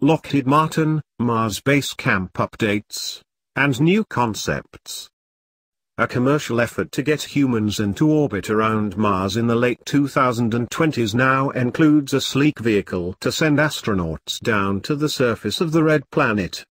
Lockheed Martin, Mars Base Camp updates, and new concepts. A commercial effort to get humans into orbit around Mars in the late 2020s now includes a sleek vehicle to send astronauts down to the surface of the red planet.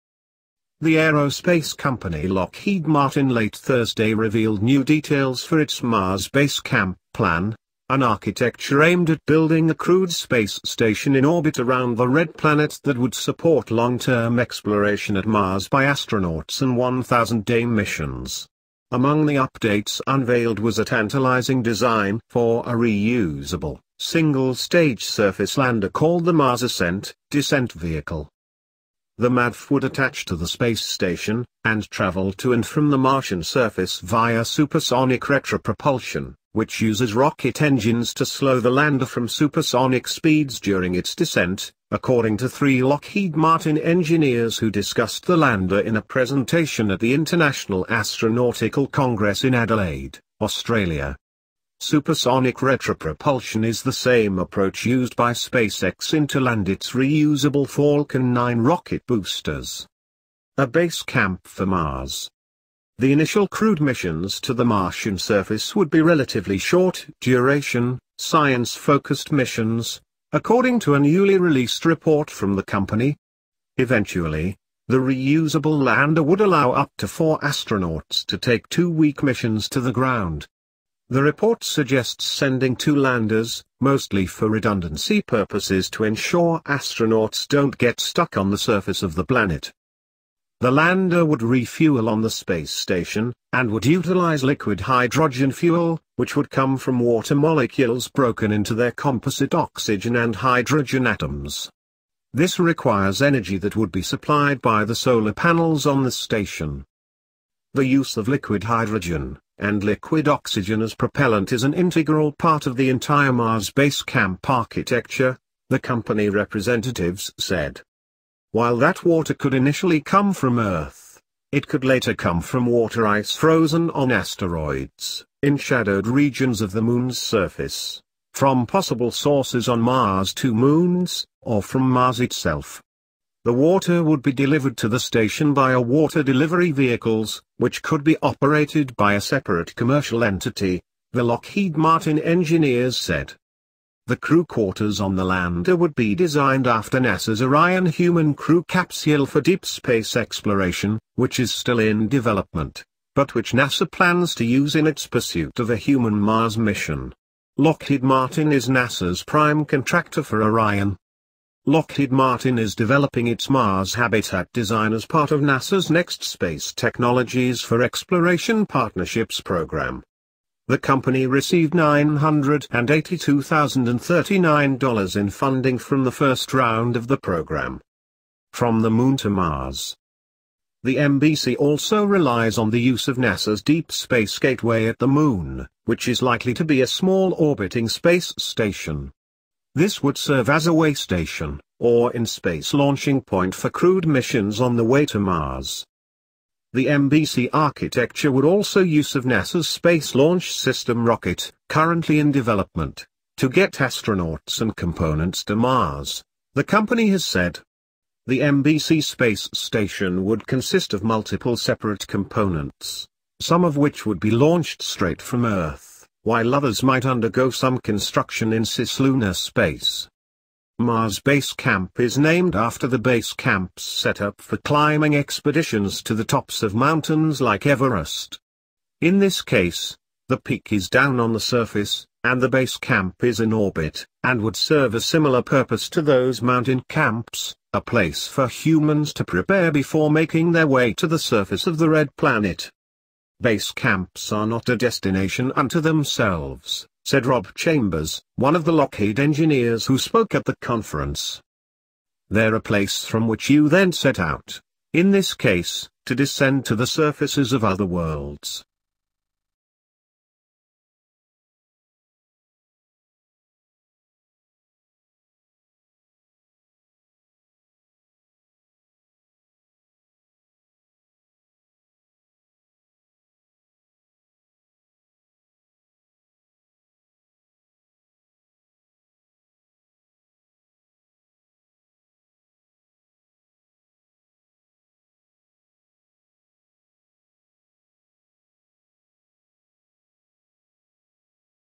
The aerospace company Lockheed Martin late Thursday revealed new details for its Mars Base Camp plan, an architecture aimed at building a crewed space station in orbit around the red planet that would support long-term exploration at Mars by astronauts and 1,000-day missions. Among the updates unveiled was a tantalizing design for a reusable, single-stage surface lander called the Mars Ascent-Descent Vehicle. The MADV would attach to the space station, and travel to and from the Martian surface via supersonic retropropulsion, which uses rocket engines to slow the lander from supersonic speeds during its descent, according to three Lockheed Martin engineers who discussed the lander in a presentation at the International Astronautical Congress in Adelaide, Australia. Supersonic retropropulsion is the same approach used by SpaceX to land its reusable Falcon 9 rocket boosters. A base camp for Mars. The initial crewed missions to the Martian surface would be relatively short-duration, science-focused missions, according to a newly released report from the company. Eventually, the reusable lander would allow up to 4 astronauts to take 2-week missions to the ground. The report suggests sending 2 landers, mostly for redundancy purposes to ensure astronauts don't get stuck on the surface of the planet. The lander would refuel on the space station, and would utilize liquid hydrogen fuel, which would come from water molecules broken into their composite oxygen and hydrogen atoms. This requires energy that would be supplied by the solar panels on the station. The use of liquid hydrogen and liquid oxygen as propellant is an integral part of the entire Mars Base Camp architecture, the company representatives said. While that water could initially come from Earth, it could later come from water ice frozen on asteroids, in shadowed regions of the Moon's surface, from possible sources on Mars' 2 moons, or from Mars itself. The water would be delivered to the station by water delivery vehicles, which could be operated by a separate commercial entity, the Lockheed Martin engineers said. The crew quarters on the lander would be designed after NASA's Orion human crew capsule for deep space exploration, which is still in development, but which NASA plans to use in its pursuit of a human Mars mission. Lockheed Martin is NASA's prime contractor for Orion. Lockheed Martin is developing its Mars habitat design as part of NASA's Next Space Technologies for Exploration Partnerships program. The company received $982,039 in funding from the first round of the program. From the Moon to Mars. The MBC also relies on the use of NASA's Deep Space Gateway at the Moon, which is likely to be a small orbiting space station. This would serve as a way station, or in-space launching point for crewed missions on the way to Mars. The MBC architecture would also use NASA's Space Launch System rocket, currently in development, to get astronauts and components to Mars, the company has said. The MBC space station would consist of multiple separate components, some of which would be launched straight from Earth, while others might undergo some construction in cislunar space. Mars Base Camp is named after the base camps set up for climbing expeditions to the tops of mountains like Everest. In this case, the peak is down on the surface, and the base camp is in orbit, and would serve a similar purpose to those mountain camps, a place for humans to prepare before making their way to the surface of the red planet. Base camps are not a destination unto themselves, said Rob Chambers, one of the Lockheed engineers who spoke at the conference. They're a place from which you then set out, in this case, to descend to the surfaces of other worlds,